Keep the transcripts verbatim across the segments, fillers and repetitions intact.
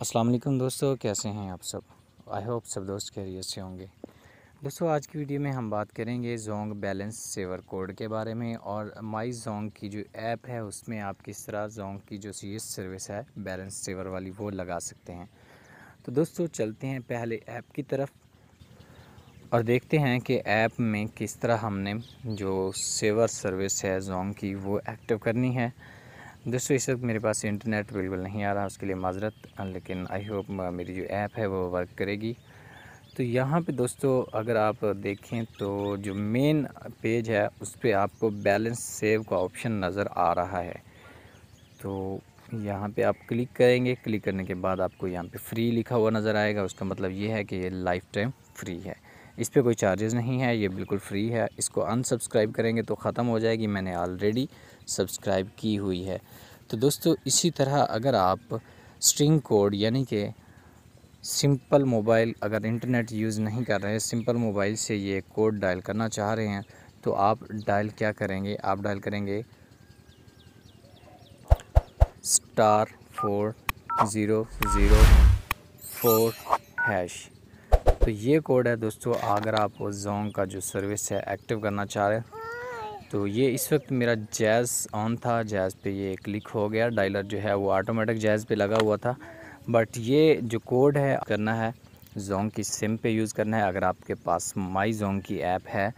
अस्सलाम वालेकुम दोस्तों, कैसे हैं आप सब। आई होप सब दोस्त खैरियत से होंगे। दोस्तों आज की वीडियो में हम बात करेंगे जोंग बैलेंस सेवर कोड के बारे में और माई जोंग की जो ऐप है उसमें आप किस तरह जोंग की जो सी एस सर्विस है बैलेंस सेवर वाली वो लगा सकते हैं। तो दोस्तों चलते हैं पहले ऐप की तरफ और देखते हैं कि ऐप में किस तरह हमने जो सेवर सर्विस है जोंग की वो एक्टिव करनी है। दोस्तों इस वक्त मेरे पास इंटरनेट बिल्कुल नहीं आ रहा, उसके लिए माजरत, लेकिन आई होप मेरी जो ऐप है वो वर्क करेगी। तो यहाँ पे दोस्तों अगर आप देखें तो जो मेन पेज है उस पर आपको बैलेंस सेव का ऑप्शन नज़र आ रहा है। तो यहाँ पे आप क्लिक करेंगे, क्लिक करने के बाद आपको यहाँ पे फ्री लिखा हुआ नज़र आएगा। उसका मतलब ये है कि ये लाइफ टाइम फ्री है, इस पर कोई चार्जेस नहीं है, ये बिल्कुल फ्री है। इसको अनसब्सक्राइब करेंगे तो ख़त्म हो जाएगी, मैंने ऑलरेडी सब्सक्राइब की हुई है। तो दोस्तों इसी तरह अगर आप स्ट्रिंग कोड यानी कि सिंपल मोबाइल, अगर इंटरनेट यूज़ नहीं कर रहे हैं, सिंपल मोबाइल से ये कोड डायल करना चाह रहे हैं तो आप डायल क्या करेंगे, आप डायल करेंगे star four zero zero four hash. तो ये कोड है दोस्तों, अगर आप जोंग का जो सर्विस है एक्टिव करना चाह रहे हैं। तो ये इस वक्त मेरा जैज़ ऑन था, जैज़ पे ये क्लिक हो गया, डायलर जो है वो ऑटोमेटिक जैज़ पे लगा हुआ था। बट ये जो कोड है करना है जोंग की सिम पे यूज़ करना है। अगर आपके पास माई जोंग की ऐप है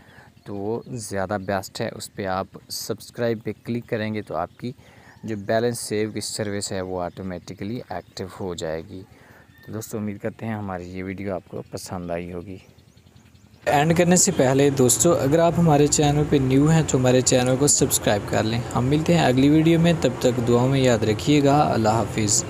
तो वो ज़्यादा बेस्ट है। उस पर आप सब्सक्राइब पे क्लिक करेंगे तो आपकी जो बैलेंस सेव की सर्विस है वो ऑटोमेटिकली एक्टिव हो जाएगी। दोस्तों उम्मीद करते हैं हमारी ये वीडियो आपको पसंद आई होगी। एंड करने से पहले दोस्तों अगर आप हमारे चैनल पे न्यू हैं तो हमारे चैनल को सब्सक्राइब कर लें। हम मिलते हैं अगली वीडियो में, तब तक दुआओं में याद रखिएगा। अल्लाह हाफिज़।